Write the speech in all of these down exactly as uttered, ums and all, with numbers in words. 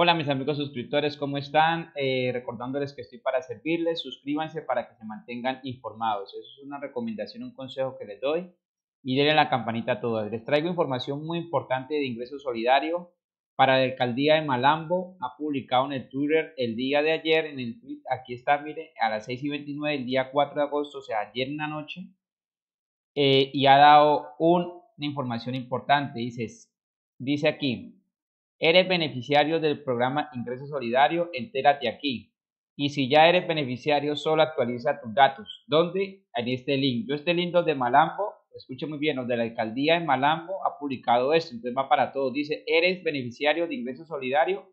Hola mis amigos suscriptores, ¿cómo están? Eh, recordándoles que estoy para servirles, suscríbanse para que se mantengan informados. Eso es una recomendación, un consejo que les doy. Y denle la campanita a todos. Les traigo información muy importante de Ingreso Solidario para la alcaldía de Malambo. Ha publicado en el Twitter el día de ayer, en el tweet, aquí está, miren, a las seis y veintinueve del día cuatro de agosto, o sea, ayer en la noche. Eh, y ha dado un, una información importante. Dice, dice aquí. Eres beneficiario del programa Ingreso Solidario, entérate aquí. Y si ya eres beneficiario, solo actualiza tus datos. ¿Dónde? En este link. Yo este link de Malambo, escuchen muy bien, los de la alcaldía de Malambo ha publicado esto, entonces va para todos. Dice, eres beneficiario de Ingreso Solidario,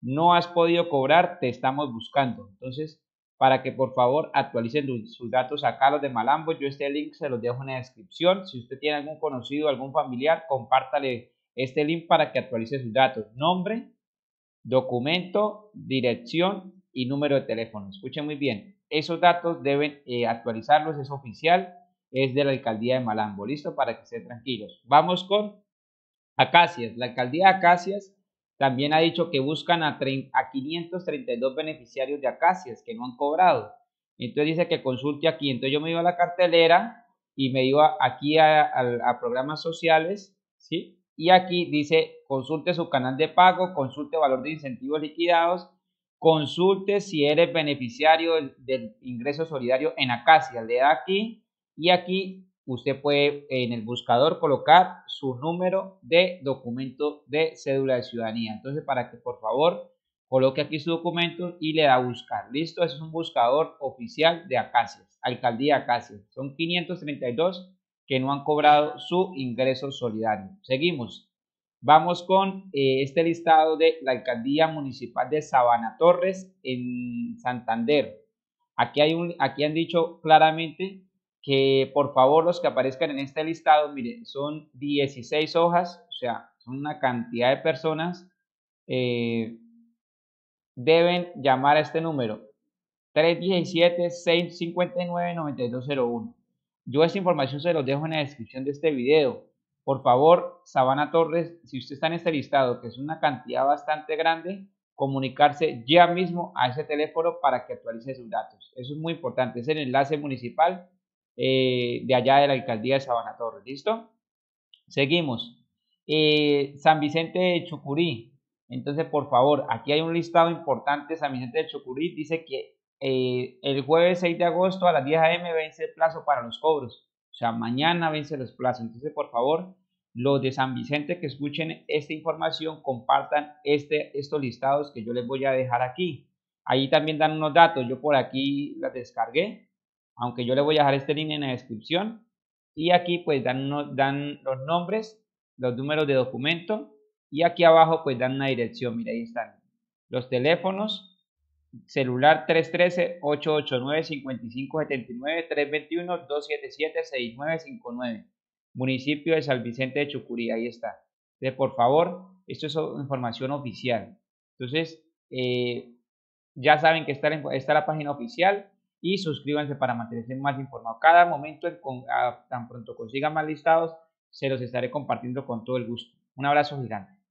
no has podido cobrar, te estamos buscando. Entonces, para que por favor actualicen sus datos acá los de Malambo, yo este link se los dejo en la descripción. Si usted tiene algún conocido, algún familiar, compártale este link para que actualice sus datos, nombre, documento, dirección y número de teléfono. Escuchen muy bien, esos datos deben eh, actualizarlos, es oficial, es de la alcaldía de Malambo, listo, para que estén tranquilos. Vamos con Acacias, la alcaldía de Acacias también ha dicho que buscan a, a quinientos treinta y dos beneficiarios de Acacias que no han cobrado, entonces dice que consulte aquí. Entonces yo me iba a la cartelera y me iba aquí a, a, a programas sociales, ¿sí? Y aquí dice, consulte su canal de pago, consulte valor de incentivos liquidados, consulte si eres beneficiario del, del ingreso solidario en Acacias. Le da aquí y aquí usted puede en el buscador colocar su número de documento de cédula de ciudadanía. Entonces, para que por favor coloque aquí su documento y le da a buscar. Listo, ese es un buscador oficial de Acacias, alcaldía de Acacias. Son quinientos treinta y dos que no han cobrado su ingreso solidario. Seguimos. Vamos con eh, este listado de la alcaldía municipal de Sabana Torres en Santander. Aquí, hay un, aquí han dicho claramente que por favor los que aparezcan en este listado, miren, son dieciséis hojas, o sea, son una cantidad de personas, eh, deben llamar a este número, tres uno siete, seis cinco nueve, nueve dos cero uno. Yo esta información se los dejo en la descripción de este video. Por favor, Sabana Torres, si usted está en este listado, que es una cantidad bastante grande, comunicarse ya mismo a ese teléfono para que actualice sus datos. Eso es muy importante. Es el enlace municipal eh, de allá de la alcaldía de Sabana Torres. ¿Listo? Seguimos. Eh, San Vicente de Chucurí. Entonces, por favor, aquí hay un listado importante. San Vicente de Chucurí dice que Eh, el jueves seis de agosto a las diez de la mañana vence el plazo para los cobros, o sea, mañana vence los plazos. Entonces, por favor, los de San Vicente que escuchen esta información, compartan este, estos listados que yo les voy a dejar aquí. Ahí también dan unos datos, yo por aquí las descargué, aunque yo les voy a dejar este link en la descripción. Y aquí pues dan, unos, dan los nombres, los números de documento, y aquí abajo pues dan una dirección. Mira, ahí están los teléfonos. Celular tres uno tres, ocho ocho nueve, cinco cinco siete nueve, tres dos uno, dos siete siete, seis nueve cinco nueve. Municipio de San Vicente de Chucurí, ahí está. Entonces, por favor, esto es información oficial. Entonces, eh, ya saben que está, está la página oficial y suscríbanse para mantenerse más informados. Cada momento, tan pronto consigan más listados, se los estaré compartiendo con todo el gusto. Un abrazo gigante.